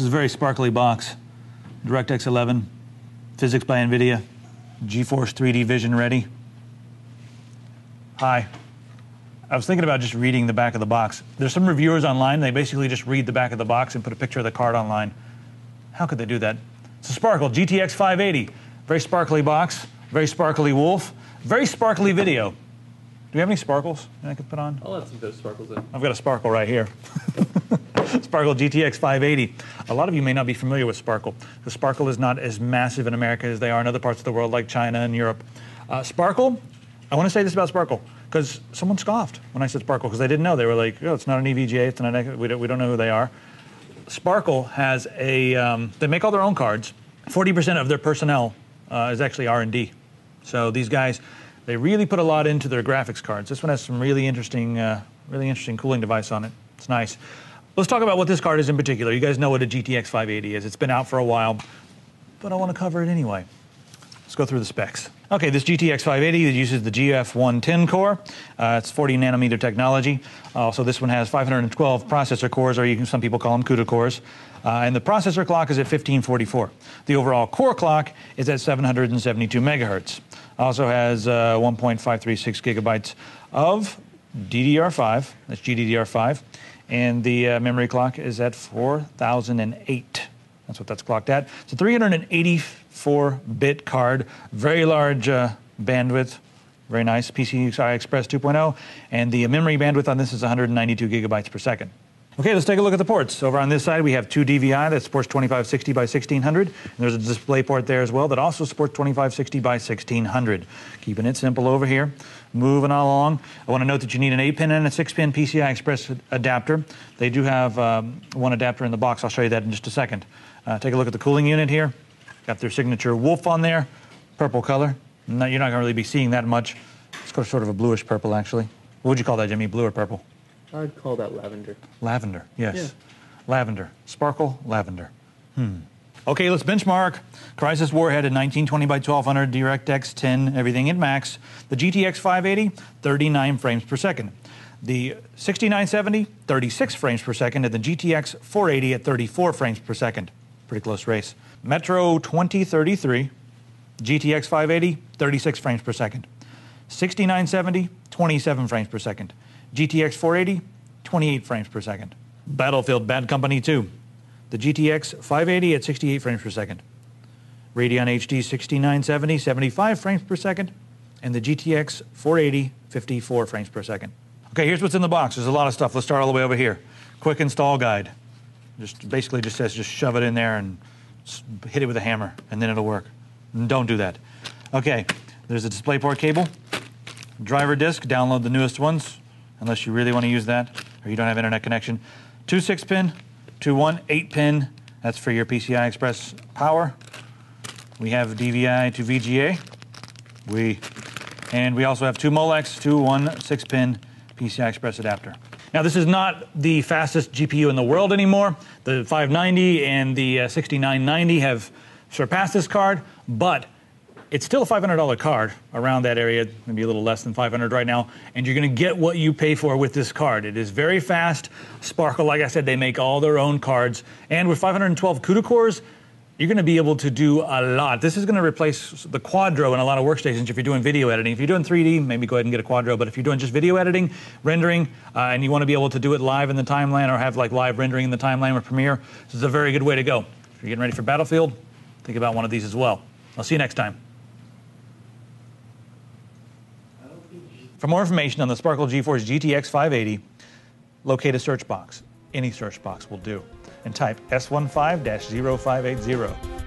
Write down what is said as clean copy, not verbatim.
This is a very sparkly box. DirectX 11, physics by Nvidia, GeForce 3D Vision Ready. Hi. I was thinking about just reading the back of the box. There's some reviewers online, they basically just read the back of the box and put a picture of the card online. How could they do that? So Sparkle, GTX 580, very sparkly box, very sparkly wolf, very sparkly video. Do we have any sparkles that I could put on? I'll add some those sparkles in. I've got a sparkle right here. Sparkle GTX 580. A lot of you may not be familiar with Sparkle. The Sparkle is not as massive in America as they are in other parts of the world like China and Europe. Sparkle, I want to say this about Sparkle, because someone scoffed when I said Sparkle, because they didn't know. They were like, oh, it's not an EVGA, it's not an, we don't know who they are. Sparkle has a, they make all their own cards. 40% of their personnel is actually R&D. So these guys, they really put a lot into their graphics cards. This one has some really interesting cooling device on it. It's nice. Let's talk about what this card is in particular. You guys know what a GTX 580 is. It's been out for a while, but I want to cover it anyway. Let's go through the specs. Okay, this GTX 580 uses the GF110 core. It's 40 nanometer technology. Also, this one has 512 processor cores, or you can, some people call them CUDA cores. And the processor clock is at 1544. The overall core clock is at 772 megahertz. Also has 1.536 gigabytes of DDR5, that's GDDR5, and the memory clock is at 4008. That's what that's clocked at. It's a 384-bit card, very large bandwidth, very nice, PCI Express 2.0, and the memory bandwidth on this is 192 gigabytes per second. Okay, let's take a look at the ports. Over on this side, we have two DVI that supports 2560 by 1600. And there's a display port there as well that also supports 2560 by 1600. Keeping it simple over here. Moving on along. I want to note that you need an 8-pin and a 6-pin PCI Express adapter. They do have one adapter in the box. I'll show you that in just a second. Take a look at the cooling unit here. Got their signature wolf on there. Purple color. No, you're not going to really be seeing that much. It's got sort of a bluish purple, actually. What would you call that, Jimmy? Blue or purple? I'd call that lavender. Lavender, yes. Yeah. Lavender. Sparkle, lavender. Hmm. Okay, let's benchmark. Crysis Warhead at 1920 by 1200, DirectX 10, everything in max. The GTX 580, 39 frames per second. The 6970, 36 frames per second, and the GTX 480 at 34 frames per second. Pretty close race. Metro 2033, GTX 580, 36 frames per second. 6970, 27 frames per second. GTX 480, 28 frames per second. Battlefield Bad Company 2. The GTX 580 at 68 frames per second. Radeon HD 6970, 75 frames per second. And the GTX 480, 54 frames per second. Okay, here's what's in the box. There's a lot of stuff. Let's start all the way over here. Quick install guide. Just basically just says, just shove it in there and hit it with a hammer, and then it'll work. Don't do that. Okay, there's a DisplayPort cable. Driver disk, download the newest ones. Unless you really want to use that, or you don't have internet connection. 2 6-pin, 2 1 8-pin, that's for your PCI Express power. We have DVI to VGA. And we also have two Molex, 2 1 6-pin PCI Express adapter. Now this is not the fastest GPU in the world anymore. The 590 and the 6990 have surpassed this card, but it's still a $500 card, around that area, maybe a little less than $500 right now, and you're going to get what you pay for with this card. It is very fast. Sparkle, like I said, they make all their own cards, and with 512 CUDA cores, you're going to be able to do a lot. This is going to replace the Quadro in a lot of workstations if you're doing video editing. If you're doing 3D, maybe go ahead and get a Quadro, but if you're doing just video editing, rendering, and you want to be able to do it live in the timeline or have like live rendering in the timeline with Premiere, this is a very good way to go. If you're getting ready for Battlefield, think about one of these as well. I'll see you next time. For more information on the Sparkle GeForce GTX 580, locate a search box. Any search box will do. And type S15-0580.